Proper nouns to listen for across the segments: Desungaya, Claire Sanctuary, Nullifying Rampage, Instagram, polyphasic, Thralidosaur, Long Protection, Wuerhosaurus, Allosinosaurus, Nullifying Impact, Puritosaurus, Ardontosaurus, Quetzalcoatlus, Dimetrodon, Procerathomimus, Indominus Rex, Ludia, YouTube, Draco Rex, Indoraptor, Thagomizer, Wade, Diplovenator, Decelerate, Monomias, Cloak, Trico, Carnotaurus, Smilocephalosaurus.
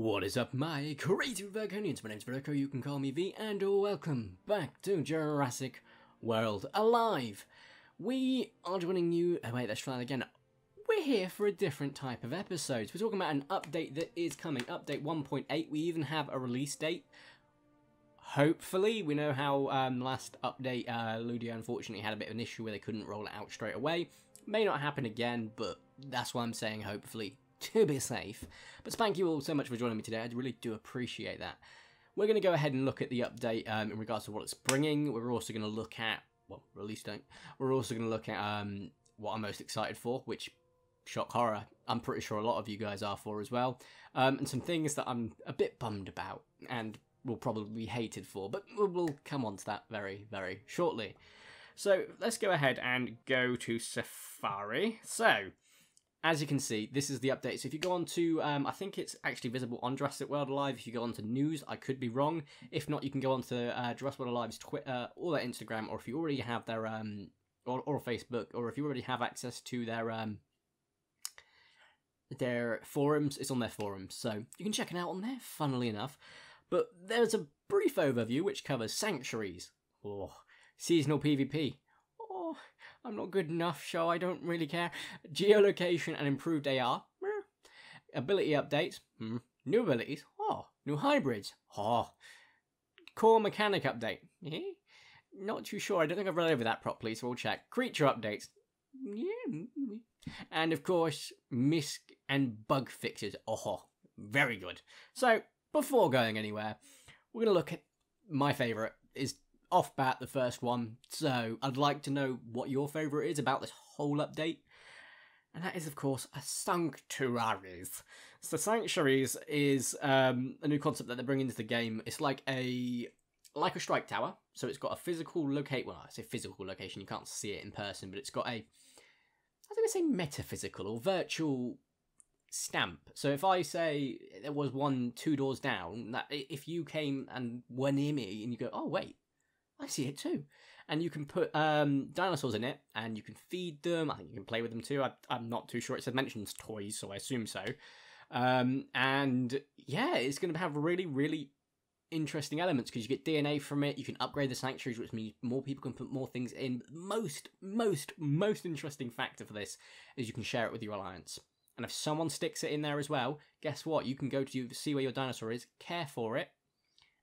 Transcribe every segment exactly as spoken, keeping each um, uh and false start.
What is up, my creative Verconians? My name's Vertico, you can call me V, and welcome back to Jurassic World Alive! We are joining you... Oh wait, that's Thrallend again. We're here for a different type of episode. We're talking about an update that is coming, update one point eight. We even have a release date. Hopefully, we know how um, last update uh, Ludia unfortunately had a bit of an issue where they couldn't roll it out straight away. May not happen again, but that's why I'm saying hopefully, to be safe. But thank you all so much for joining me today. I really do appreciate that. We're going to go ahead and look at the update um, in regards to what it's bringing. We're also going to look at, well, release date. We're also going to look at um, what I'm most excited for, which, shock horror, I'm pretty sure a lot of you guys are for as well. Um, and some things that I'm a bit bummed about and will probably be hated for, but we'll come on to that very, very shortly. So let's go ahead and go to Safari. So, as you can see, this is the update. So if you go on to, um, I think it's actually visible on Jurassic World Alive. If you go on to news, I could be wrong. If not, you can go on to uh, Jurassic World Alive's Twitter or their Instagram, or if you already have their, um, or, or Facebook, or if you already have access to their, um, their forums, it's on their forums. So you can check it out on there, funnily enough. But there's a brief overview which covers sanctuaries, or seasonal PvP. I'm not good enough, so I don't really care. Geolocation and improved A R. Ability updates. Hmm. New abilities. Oh. New hybrids. Oh. Core mechanic update. Eh? Not too sure. I don't think I've read over that properly, so we'll check. Creature updates. Yeah. And of course, misc and bug fixes. Oh. Very good. So, before going anywhere, we're going to look at my favourite is... Off bat, the first one. So I'd like to know what your favourite is about this whole update, and that is, of course, a sanctuaries. So sanctuaries is um, a new concept that they're bringing into the game. It's like a like a strike tower. So it's got a physical locate. Well, I say physical location. You can't see it in person, but it's got a. I was going to say metaphysical or virtual stamp. So if I say there was one two doors down, that if you came and were near me and you go, oh wait, I see it too. And you can put um, dinosaurs in it, and you can feed them. I think you can play with them too. I, I'm not too sure. It said mentions toys, so I assume so. Um, and yeah, it's going to have really, really interesting elements because you get D N A from it. You can upgrade the sanctuaries, which means more people can put more things in. Most, most, most interesting factor for this is you can share it with your alliance. And if someone sticks it in there as well, guess what? You can go to see where your dinosaur is, care for it,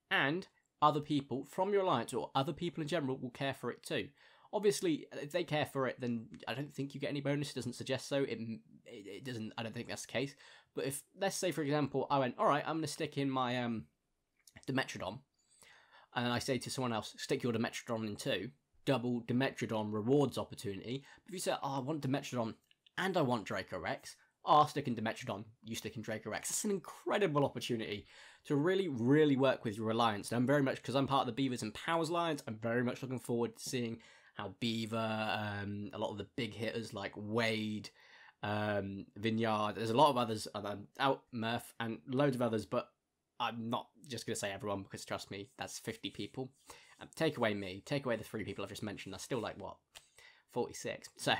and other people from your alliance or other people in general will care for it too. Obviously, if they care for it, then I don't think you get any bonus. It doesn't suggest so. It, it, it doesn't. I don't think that's the case. But if, let's say, for example, I went, all right, I'm going to stick in my um, Dimetrodon. And I say to someone else, stick your Dimetrodon in too. Double Dimetrodon rewards opportunity. But if you say, oh, I want Dimetrodon and I want Draco Rex, are sticking Dimetrodon, you sticking Draco Rex. It's an incredible opportunity to really, really work with your alliance. And I'm very much, because I'm part of the Beavers and Powers Alliance, I'm very much looking forward to seeing how Beaver, um, a lot of the big hitters like Wade, um, Vineyard, there's a lot of others, out Murph, and loads of others, but I'm not just going to say everyone, because trust me, that's fifty people. Um, take away me, take away the three people I've just mentioned, that's still like, what, forty-six? So...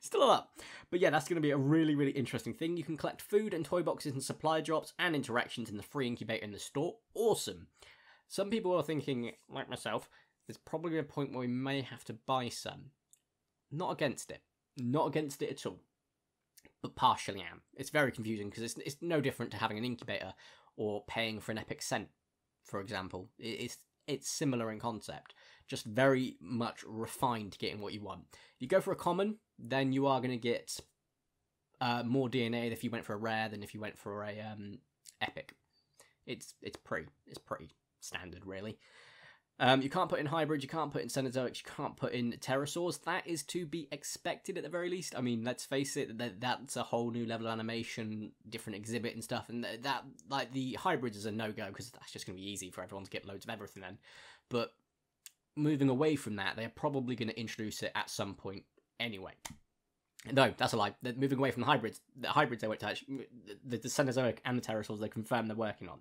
Still up. But yeah, that's going to be a really, really interesting thing. You can collect food and toy boxes and supply drops and interactions in the free incubator in the store. Awesome. Some people are thinking, like myself, there's probably a point where we may have to buy some. Not against it. Not against it at all. But partially am. It's very confusing because it's, it's no different to having an incubator or paying for an epic scent, for example. It's, it's similar in concept. Just very much refined to getting what you want. You go for a common, then you are going to get uh, more D N A than if you went for a rare than if you went for a um, epic. It's it's pretty it's pretty standard really. Um, you can't put in hybrids, you can't put in cenozoics, you can't put in pterosaurs. That is to be expected at the very least. I mean, let's face it, that that's a whole new level of animation, different exhibit and stuff. And that like the hybrids is a no go because that's just going to be easy for everyone to get loads of everything then. But moving away from that, they're probably going to introduce it at some point anyway. No, that's a lie. They're moving away from the hybrids. The hybrids they won't touch. The, the Cenozoic and the pterosaurs, they confirm they're working on.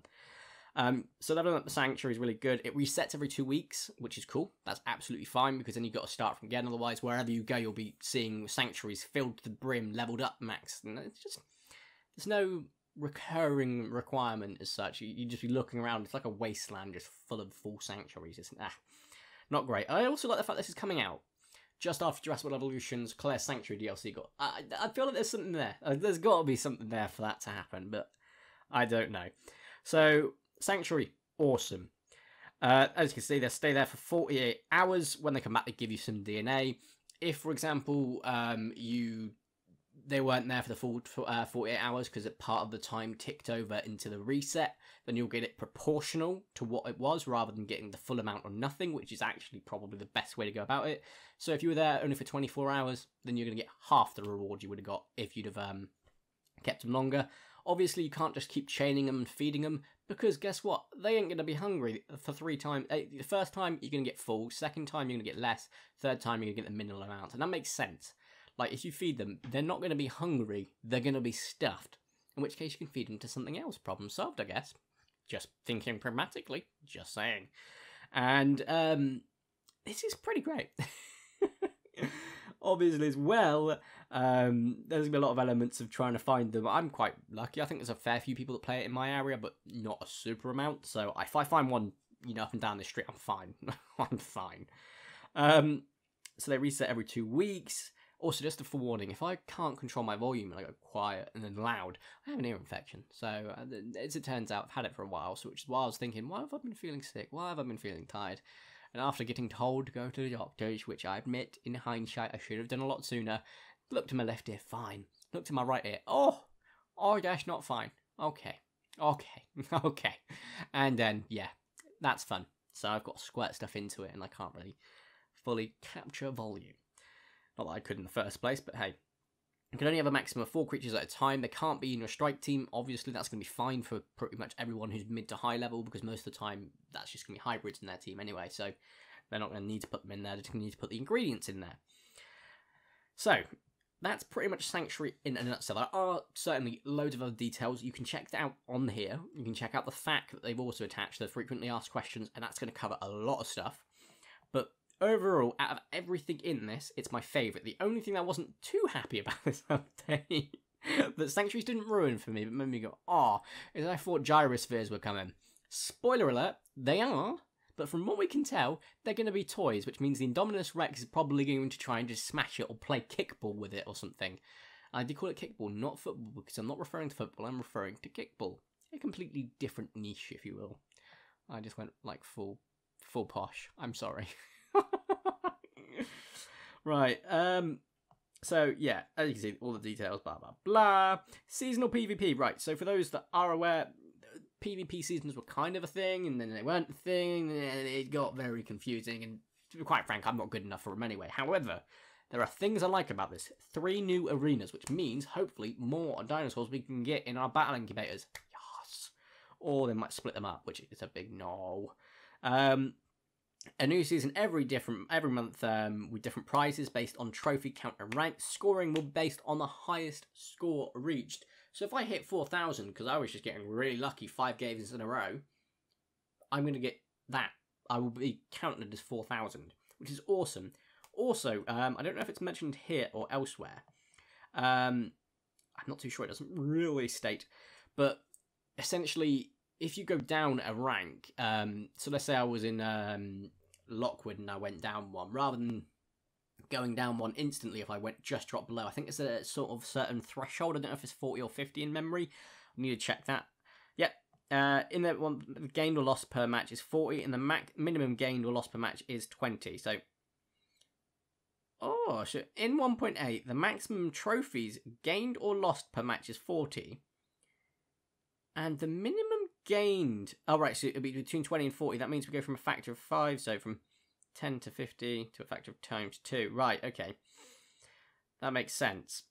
Um, so leveling up the sanctuary is really good. It resets every two weeks, which is cool. That's absolutely fine, because then you've got to start from again. Otherwise, wherever you go, you'll be seeing sanctuaries filled to the brim, leveled up max. And it's just... There's no... recurring requirement as such. You'd just be looking around. It's like a wasteland just full of full sanctuaries. It's ah, not great. I also like the fact this is coming out just after Jurassic World Evolution's Claire Sanctuary D L C got. I, I feel like there's something there. There's got to be something there for that to happen, but I don't know. So, Sanctuary, awesome. Uh, as you can see, they stay there for forty-eight hours. When they come back, they give you some D N A. If, for example, um, you they weren't there for the full uh, forty-eight hours because part of the time ticked over into the reset, then you'll get it proportional to what it was rather than getting the full amount or nothing, which is actually probably the best way to go about it. So if you were there only for twenty-four hours, then you're going to get half the reward you would have got if you'd have um, kept them longer. Obviously, you can't just keep chaining them and feeding them, because guess what? They ain't going to be hungry for three times. The first time, you're going to get full. Second time, you're going to get less. Third time, you're going to get the minimal amount. And that makes sense. Like, if you feed them, they're not going to be hungry. They're going to be stuffed. In which case, you can feed them to something else. Problem solved, I guess. Just thinking pragmatically. Just saying. And um, this is pretty great. Obviously, as well, um, there's going to be a lot of elements of trying to find them. I'm quite lucky. I think there's a fair few people that play it in my area, but not a super amount. So if I find one, you know, up and down the street, I'm fine. I'm fine. Um, so they reset every two weeks. Also, just a forewarning, if I can't control my volume and I go quiet and then loud, I have an ear infection. So as it turns out, I've had it for a while, so which is why I was thinking, why have I been feeling sick? Why have I been feeling tired? And after getting told to go to the doctors, which I admit, in hindsight, I should have done a lot sooner, looked to my left ear, fine. Looked to my right ear, oh, oh, gosh, not fine. Okay, okay, okay. And then, yeah, that's fun. So I've got to squirt stuff into it, and I can't really fully capture volume. Not that I could in the first place, but hey. You can only have a maximum of four creatures at a time. They can't be in your strike team. Obviously, that's going to be fine for pretty much everyone who's mid to high level, because most of the time, that's just going to be hybrids in their team anyway. So they're not going to need to put them in there. They're just going to need to put the ingredients in there. So that's pretty much Sanctuary in a nutshell. There are certainly loads of other details. You can check that out on here. You can check out the fact that they've also attached the frequently asked questions, and that's going to cover a lot of stuff. But overall, out of everything in this, it's my favourite. The only thing I wasn't too happy about this update that Sanctuaries didn't ruin for me, but made me go, ah, is I thought gyrospheres were coming. Spoiler alert, they are, but from what we can tell, they're going to be toys, which means the Indominus Rex is probably going to try and just smash it or play kickball with it or something. I did call it kickball, not football, because I'm not referring to football, I'm referring to kickball. A completely different niche, if you will. I just went, like, full, full posh. I'm sorry. Right, um, so yeah, as you can see, all the details, blah, blah, blah. Seasonal P v P, right, so for those that are aware, P v P seasons were kind of a thing, and then they weren't a thing, and it got very confusing, and to be quite frank, I'm not good enough for them anyway. However, there are things I like about this. Three new arenas, which means, hopefully, more dinosaurs we can get in our battle incubators. Yes! Or they might split them up, which is a big no. Um... A new season every different every month um, with different prizes based on trophy count and rank. Scoring will be based on the highest score reached. So if I hit four thousand, because I was just getting really lucky five games in a row, I'm going to get that. I will be counted as four thousand, which is awesome. Also, um, I don't know if it's mentioned here or elsewhere. Um, I'm not too sure. It doesn't really state. But essentially, if you go down a rank, um, so let's say I was in um, Lockwood and I went down one, rather than going down one instantly if I went just drop below, I think it's a sort of certain threshold. I don't know if it's forty or fifty in memory. I need to check that. Yep. Uh, in that one, the gained or lost per match is forty, and the max minimum gained or lost per match is twenty. So, oh, so in one point eight, the maximum trophies gained or lost per match is forty, and the minimum gained, oh right, so it'll be between twenty and forty. That means we go from a factor of five, so from ten to fifty to a factor of times two. Right, okay, that makes sense.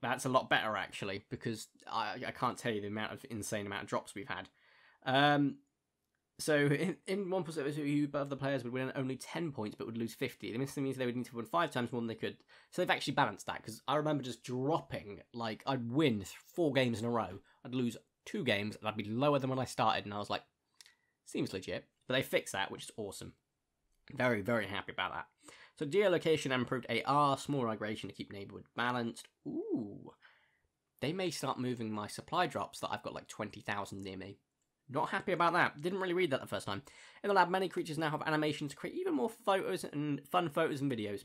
That's a lot better actually, because I, I can't tell you the amount of insane amount of drops we've had. Um, so in, in one percent of you above the players would win only ten points, but would lose fifty. The missing means they would need to win five times more than they could. So they've actually balanced that, because I remember just dropping, like I'd win four games in a row, I'd lose two games, and I'd be lower than when I started, and I was like, seems legit. But they fixed that, which is awesome. Very, very happy about that. So geolocation and improved A R, small migration to keep neighbourhood balanced. Ooh. they may start moving my supply drops that I've got like twenty thousand near me. Not happy about that. Didn't really read that the first time. In the lab, many creatures now have animation to create even more photos and fun photos and videos.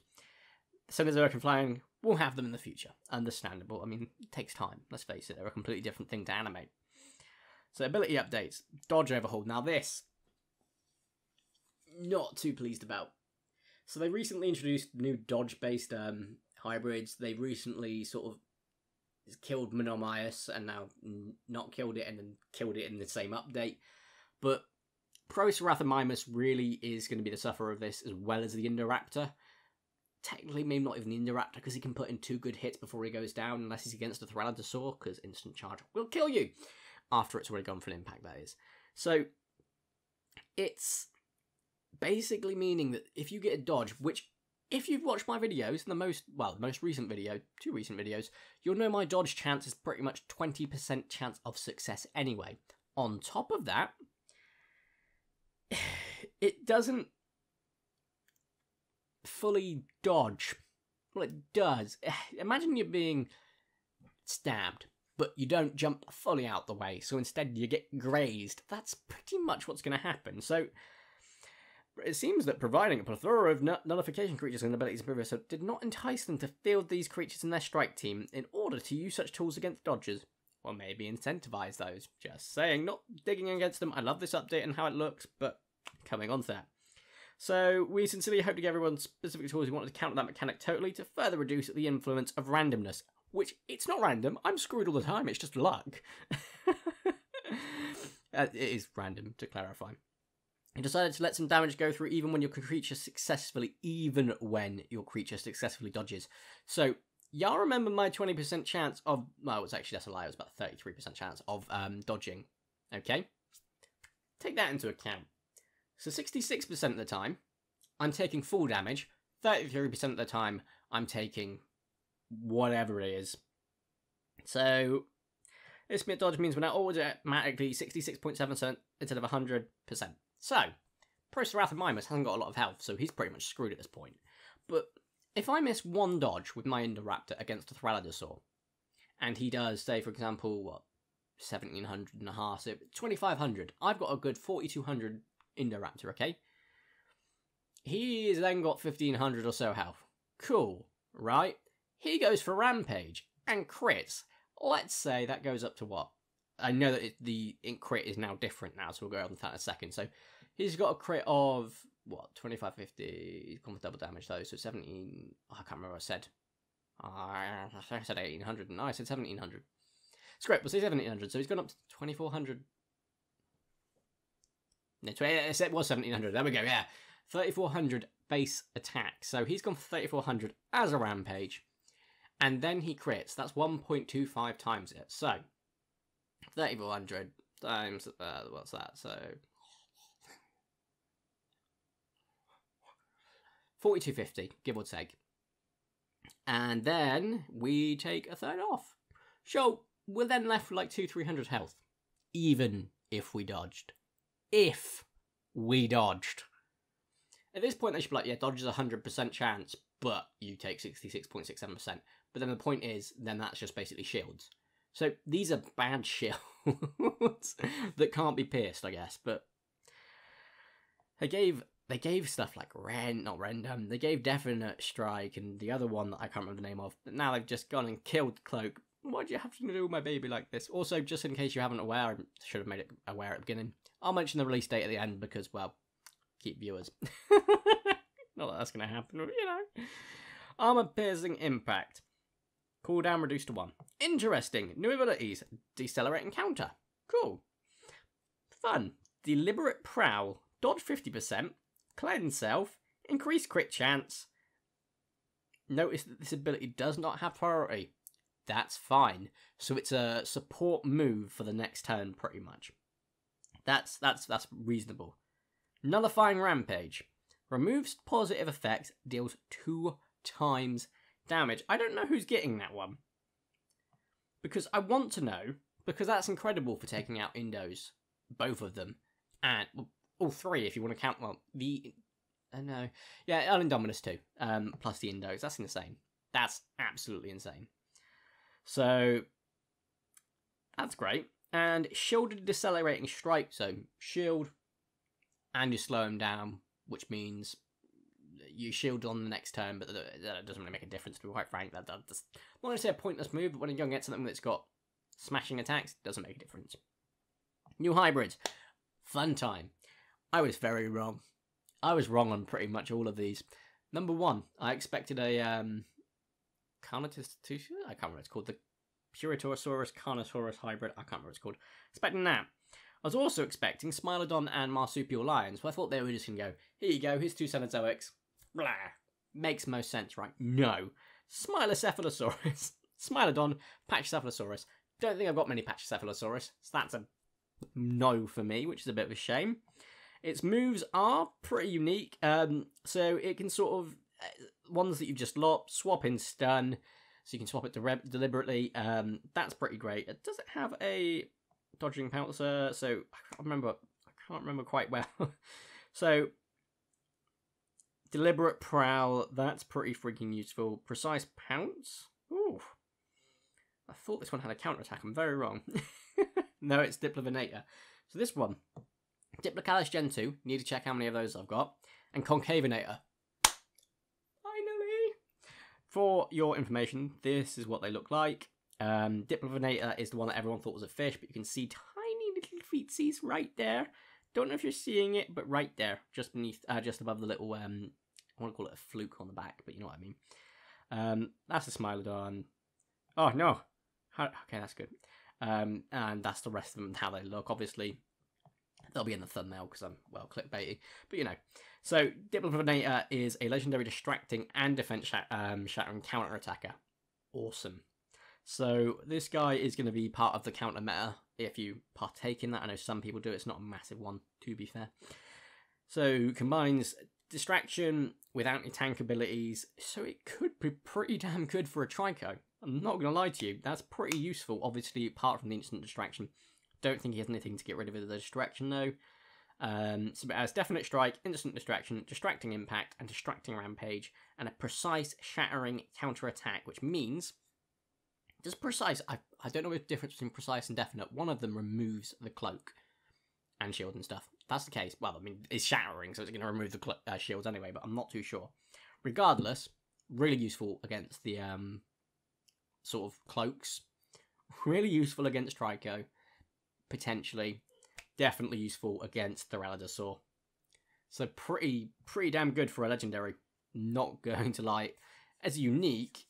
So there's American flying. We'll have them in the future. Understandable. I mean, it takes time. Let's face it. They're a completely different thing to animate. So ability updates. Dodge overhaul. Now this. Not too pleased about. So they recently introduced new dodge-based um, hybrids. They recently sort of killed Monomias and now not killed it and then killed it in the same update. But Procerathomimus really is going to be the sufferer of this as well as the Indoraptor. Technically, maybe not even the Indoraptor because he can put in two good hits before he goes down unless he's against the Thralidosaur because instant charge will kill you after it's already gone for an impact, that is. So it's basically meaning that if you get a dodge, which if you've watched my videos, the most, well, the most recent video, two recent videos, you'll know my dodge chance is pretty much twenty percent chance of success anyway. On top of that, it doesn't fully dodge. Well, it does. Imagine you're being stabbed, but you don't jump fully out the way, so instead you get grazed. That's pretty much what's going to happen. So it seems that providing a plethora of nullification creatures and abilities in previous episode did not entice them to field these creatures in their strike team in order to use such tools against dodgers, or maybe incentivize those. Just saying, not digging against them. I love this update and how it looks, but coming on to that. So we sincerely hope to give everyone specific tools who wanted to counter that mechanic totally to further reduce the influence of randomness, which it's not random. I'm screwed all the time. It's just luck. It is random, to clarify. He decided to let some damage go through even when your creature successfully, even when your creature successfully dodges. So, y'all remember my twenty percent chance of, well, it was actually, that's a lie, it was about a thirty-three percent chance of um, dodging. Okay? Take that into account. So sixty-six percent of the time, I'm taking full damage. thirty-three percent of the time, I'm taking whatever it is. So this bit dodge means we're now automatically sixty-six point seven percent instead of one hundred percent. So, Procerathomimus hasn't got a lot of health, so he's pretty much screwed at this point. But if I miss one dodge with my Indoraptor against a Thralidosaur, and he does, say, for example, what, seventeen hundred and a half, so twenty-five hundred, I've got a good forty-two hundred Indoraptor, okay? He's then got fifteen hundred or so health. Cool, right? He goes for Rampage and crits. Let's say that goes up to what? I know that it, the crit is now different now, so we'll go on that in a second. So he's got a crit of, what, twenty-five fifty, he's gone with double damage though, so seventeen, oh, I can't remember what I said. Uh, I said eighteen hundred, and no, I said seventeen hundred. It's great, we'll say seventeen hundred, so he's gone up to twenty-four hundred. No, I said it was seventeen hundred, there we go, yeah. thirty-four hundred base attack, so he's gone for thirty-four hundred as a rampage, and then he crits, that's one point two five times it, so thirty-four hundred times, uh, what's that, so forty-two fifty, give or take. And then we take a third off. So we're then left with like two three hundred health, even if we dodged. If we dodged. At this point they should be like, yeah, dodge is a one hundred percent chance, but you take sixty-six point six seven percent. But then the point is, then that's just basically shields. So these are bad shields that can't be pierced, I guess. But they gave they gave stuff like Ren, not Rendam. They gave Definite Strike and the other one that I can't remember the name of. But now they've just gone and killed Cloak. Why do you have to do with my baby like this? Also, just in case you haven't aware, I should have made it aware at the beginning. I'll mention the release date at the end because, well, keep viewers. Not that that's going to happen, but you know. Armor-piercing impact. Cooldown reduced to one. Interesting. New abilities. Decelerate and counter. Cool. Fun. Deliberate Prowl. Dodge fifty percent. Cleanse self. Increased crit chance. Notice that this ability does not have priority. That's fine. So it's a support move for the next turn, pretty much. That's that's that's reasonable. Nullifying Rampage. Removes positive effects. Deals two times damage. I don't know who's getting that one. Because I want to know, because that's incredible for taking out Indos. Both of them. And well, all three, if you want to count, well, the, I don't know. Yeah, Indominus too, um, plus the Indos. That's insane. That's absolutely insane. So, That's great. And shielded decelerating strike, so shield and you slow him down, which means you shield on the next turn, but that doesn't really make a difference, to be quite frank. That, that's not necessarily a pointless move, but when a young gets something that's got smashing attacks, doesn't make a difference. New hybrids. Fun time. I was very wrong. I was wrong on pretty much all of these. Number one, I expected a um Carnotaurus, I can't remember what it's called, the Puritosaurus Carnotaurus hybrid, I can't remember what it's called. Expecting that. I was also expecting Smilodon and Marsupial Lions, where I thought they were just going to go, here you go, here's two Cenozoics. Blah. Makes most sense, right? No. Smilocephalosaurus, Smilodon, Pachycephalosaurus. Don't think I've got many Pachycephalosaurus, so that's a no for me, which is a bit of a shame. Its moves are pretty unique, um, so it can sort of, uh, ones that you've just lopped, swap in stun, so you can swap it to rep deliberately, um, that's pretty great. It doesn't have a dodging pouncer, so I can't remember, I can't remember quite well. So, Deliberate Prowl, that's pretty freaking useful. Precise Pounce, ooh, I thought this one had a counterattack, I'm very wrong. No, it's Diplovenator. So this one, Diplocalus Gen two, need to check how many of those I've got, and Concavenator. Finally! For your information, this is what they look like. Um, Diplovenator is the one that everyone thought was a fish, but you can see tiny little feetsies right there. Don't know if you're seeing it, but right there, just beneath, uh, just above the little, um, I want to call it a fluke on the back, but you know what I mean. Um, that's a Smilodon. Oh, no. How, okay, that's good. Um, and that's the rest of them, how they look, obviously. They'll be in the thumbnail because I'm, well, clickbaity. But, you know. So, Diplovenator is a legendary distracting and defense sh um, shattering counter-attacker. Awesome. So, this guy is going to be part of the counter meta if you partake in that. I know some people do. It's not a massive one, to be fair. So, combines distraction with anti-tank abilities. So, it could be pretty damn good for a Trico. I'm not going to lie to you. That's pretty useful, obviously, apart from the instant distraction. Don't think he has anything to get rid of the distraction, though. Um, so it has Definite Strike, Instant Distraction, Distracting Impact, and Distracting Rampage, and a Precise Shattering Counter-Attack, which means... Does Precise... I, I don't know the difference between Precise and Definite. One of them removes the Cloak and Shield and stuff. If that's the case. Well, I mean, it's shattering, so it's going to remove the uh, shields anyway, but I'm not too sure. Regardless, really useful against the um, sort of Cloaks. Really useful against Trico. Potentially, definitely useful against Theralidosaur. So pretty, pretty damn good for a legendary. Not going to lie, as unique,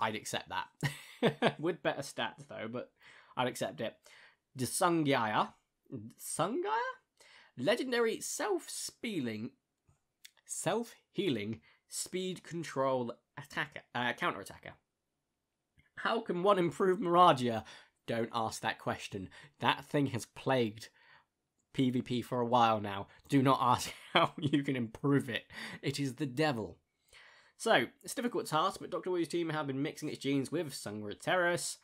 I'd accept that. With better stats though, but I'd accept it. Desungaya, Desungaya, legendary self-healing, self-healing speed control attacker, uh, counter attacker. How can one improve Miragia? Don't ask that question. That thing has plagued PvP for a while now. Do not ask how you can improve it. It is the devil. So, it's a difficult task, but Doctor Wu's team have been mixing its genes with Sungra Terrace.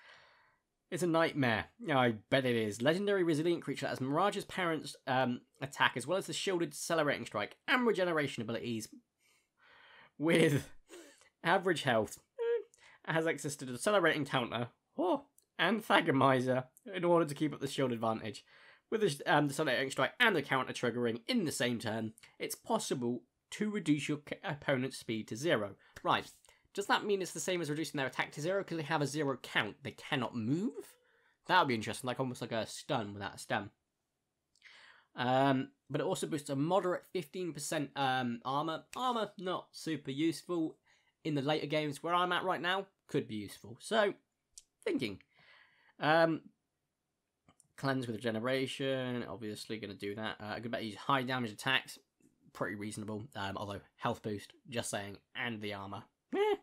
It's a nightmare. I bet it is. Legendary resilient creature that has Mirage's parents' um, attack, as well as the shielded decelerating strike and regeneration abilities with average health. It has access to the decelerating counter. Oh. And Thagomizer in order to keep up the shield advantage. With the um, decelerating strike and the counter triggering in the same turn, it's possible to reduce your opponent's speed to zero. Right, does that mean it's the same as reducing their attack to zero? Because they have a zero count, they cannot move? That would be interesting, like almost like a stun without a stun. Um, but it also boosts a moderate fifteen percent um, armor. Armor, not super useful. In the later games where I'm at right now, could be useful. So, thinking. Um, cleanse with regeneration, obviously going to do that. Uh, I could bet use high damage attacks, pretty reasonable. Um, although health boost, just saying, and the armor. Eh.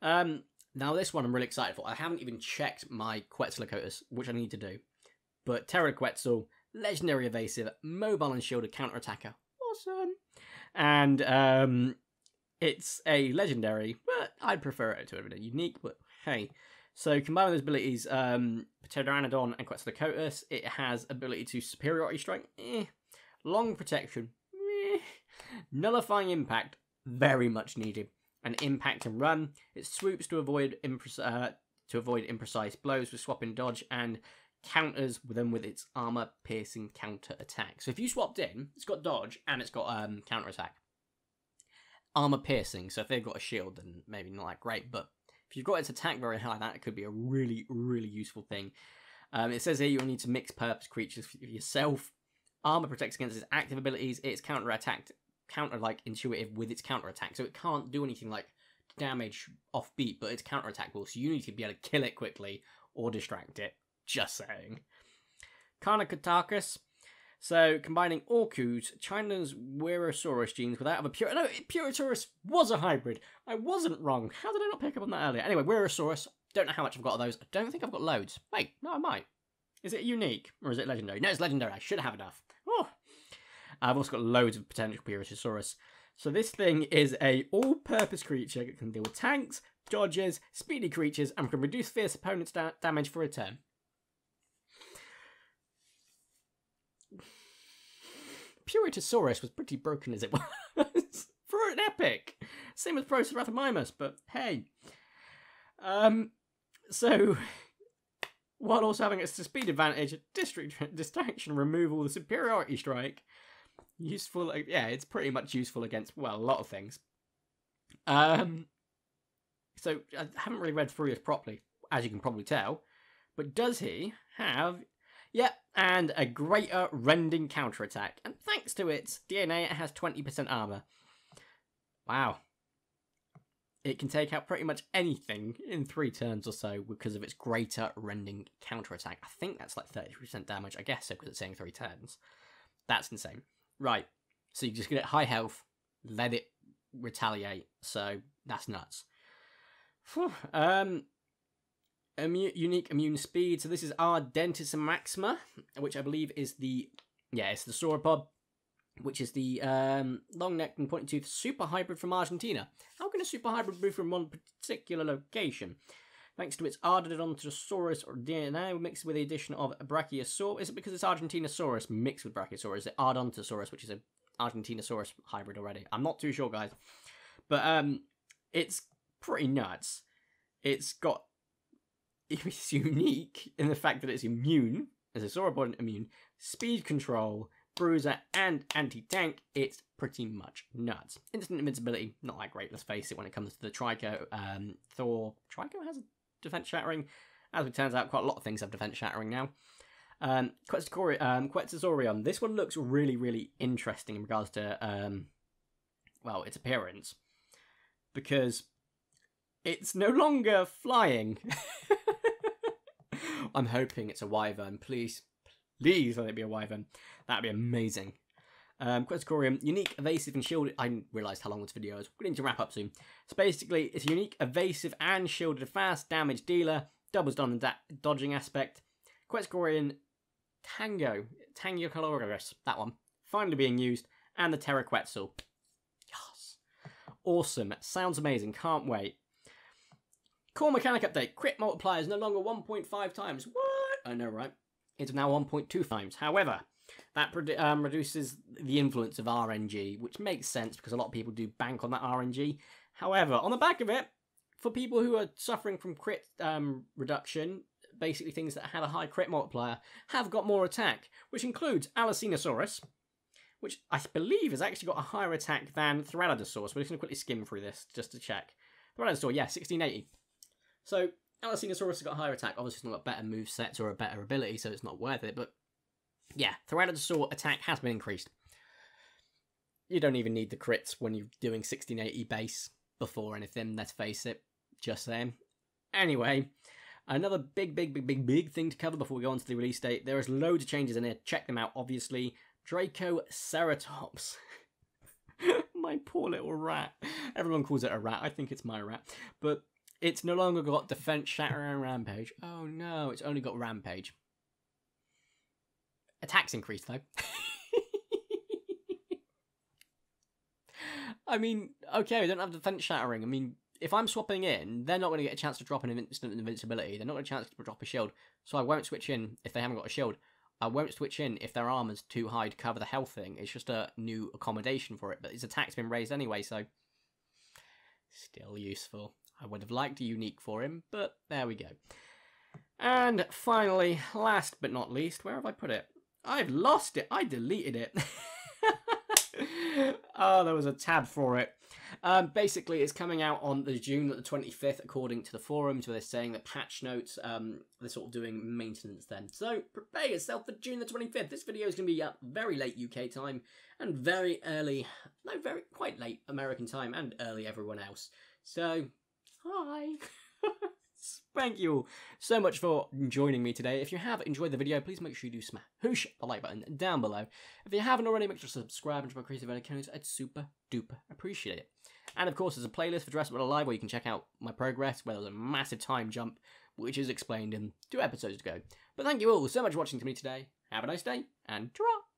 Um, now this one I'm really excited for. I haven't even checked my Quetzalcoatlus, which I need to do. But Terra Quetzal, legendary evasive, mobile and shielded counter attacker, awesome. And um, it's a legendary, but I'd prefer it to have been a unique. But hey. So, combining those abilities, um, Pteranodon and Quetzalcoatlus, it has ability to Superiority Strike, eh. Long Protection, eh. Nullifying Impact, very much needed. And Impact and Run, it swoops to avoid, impre uh, to avoid imprecise blows with Swap and Dodge, and counters them with its armor-piercing counter-attack. So if you swapped in, it's got dodge and it's got um, counter-attack. Armor-piercing, so if they've got a shield, then maybe not that great, but if you've got its attack very high, that could be a really, really useful thing. Um, it says here you'll need to mix purpose creatures for yourself. Armor protects against its active abilities. It's counter-attacked, counter-like intuitive with its counter-attack, so it can't do anything like damage offbeat, but it's counter-attackable, so you need to be able to kill it quickly or distract it. Just saying. Carnocotarchus. So, combining Orku's, China's Wuerhosaurus genes with that of a Pur... No, Puritosaurus was a hybrid. I wasn't wrong. How did I not pick up on that earlier? Anyway, Wuerhosaurus. Don't know how much I've got of those. I don't think I've got loads. Wait, no, I might. Is it unique? Or is it legendary? No, it's legendary. I should have enough. Oh. I've also got loads of potential Puritosaurus. So this thing is a all-purpose creature that can deal with tanks, dodges, speedy creatures, and can reduce fierce opponents' da damage for a turn. Puritosaurus was pretty broken as it was for an epic. Same as Procerathomimus, but hey. Um, so, while also having a speed advantage, district distraction removal, the superiority strike, useful. Yeah, it's pretty much useful against, well, a lot of things. Um, so I haven't really read through this properly, as you can probably tell. But does he have? Yep, and a greater rending counterattack. And thanks to its D N A, it has twenty percent armor. Wow. It can take out pretty much anything in three turns or so because of its greater rending counterattack. I think that's like thirty percent damage. I guess so, because it's saying three turns. That's insane. Right, so you just get it high health, let it retaliate. So that's nuts. Whew. Um... Immune, unique immune speed. So this is Ardentis Maxima, which I believe is the, yeah, it's the sauropod, which is the um, long-necked and pointy-toothed super hybrid from Argentina. How can a super hybrid move from one particular location? Thanks to its Ardontosaurus or D N A mixed with the addition of Brachiosaurus. Is it because it's Argentinosaurus mixed with Brachiosaurus? Is it Ardontosaurus, which is an Argentinosaurus hybrid already? I'm not too sure, guys. But um, it's pretty nuts. It's got... It's unique in the fact that it's immune, as a sauropod immune, speed control, bruiser, and anti-tank. It's pretty much nuts. Instant invincibility, not that great, let's face it, when it comes to the Trico. Um, Thor, Trico has defense shattering. As it turns out, quite a lot of things have defense shattering now. Um, Quetzalcorium, um, Quetzalcorium. This one looks really, really interesting in regards to, um, well, its appearance. Because it's no longer flying. I'm hoping it's a wyvern. Please, please let it be a wyvern. That'd be amazing. Um, Quetzalcorium, unique, evasive, and shielded. I realised how long this video is. We need to wrap up soon. So basically, it's a unique, evasive, and shielded fast damage dealer. Doubles down on that dodging aspect. Quetzalcorium, Tango, Tango Coloris, that one. Finally being used. And the Terra Quetzal. Yes. Awesome. Sounds amazing. Can't wait. Core mechanic update. Crit multiplier is no longer one point five times. What? I know, right? It's now one point two times. However, that um, reduces the influence of R N G, which makes sense because a lot of people do bank on that R N G. However, on the back of it, for people who are suffering from crit um, reduction, basically things that had a high crit multiplier have got more attack, which includes Allosinosaurus, which I believe has actually got a higher attack than Thralidosaurus. We're just going to quickly skim through this just to check. Thralidosaur, yeah, sixteen eighty. So, Allosinosaurus has got a higher attack. Obviously, it's not got better movesets or a better ability, so it's not worth it. But, yeah, Theralidosaur attack has been increased. You don't even need the crits when you're doing sixteen eighty base before anything, let's face it. Just saying. Anyway, another big, big, big, big, big thing to cover before we go on to the release date. There is loads of changes in here. Check them out, obviously. Draco Ceratops. My poor little rat. Everyone calls it a rat. I think it's my rat. But... it's no longer got defense, shatter, and rampage. Oh no, it's only got rampage. Attacks increased though. I mean, okay, we don't have defense shattering. I mean, if I'm swapping in, they're not going to get a chance to drop an instant invincibility. They're not going to chance to drop a shield. So I won't switch in if they haven't got a shield. I won't switch in if their armor's too high to cover the health thing. It's just a new accommodation for it. But his attack's been raised anyway, so still useful. I would have liked a unique for him, but there we go. And finally, last but not least, where have I put it? I've lost it. I deleted it. Oh, there was a tab for it. Um, basically, it's coming out on the June the twenty-fifth, according to the forums, where they're saying that patch notes, um, they're sort of doing maintenance then. So prepare yourself for June the twenty-fifth. This video is going to be up very late U K time and very early, no, very quite late American time and early everyone else. So, hi. Thank you all so much for joining me today. If you have enjoyed the video, please make sure you do smash the like button down below. If you haven't already, make sure to subscribe and join my creative videos. I'd super duper appreciate it. And of course, there's a playlist for Jurassic World Alive where you can check out my progress, where there's a massive time jump, which is explained in two episodes ago. But thank you all so much for watching to me today. Have a nice day, and ta-ra!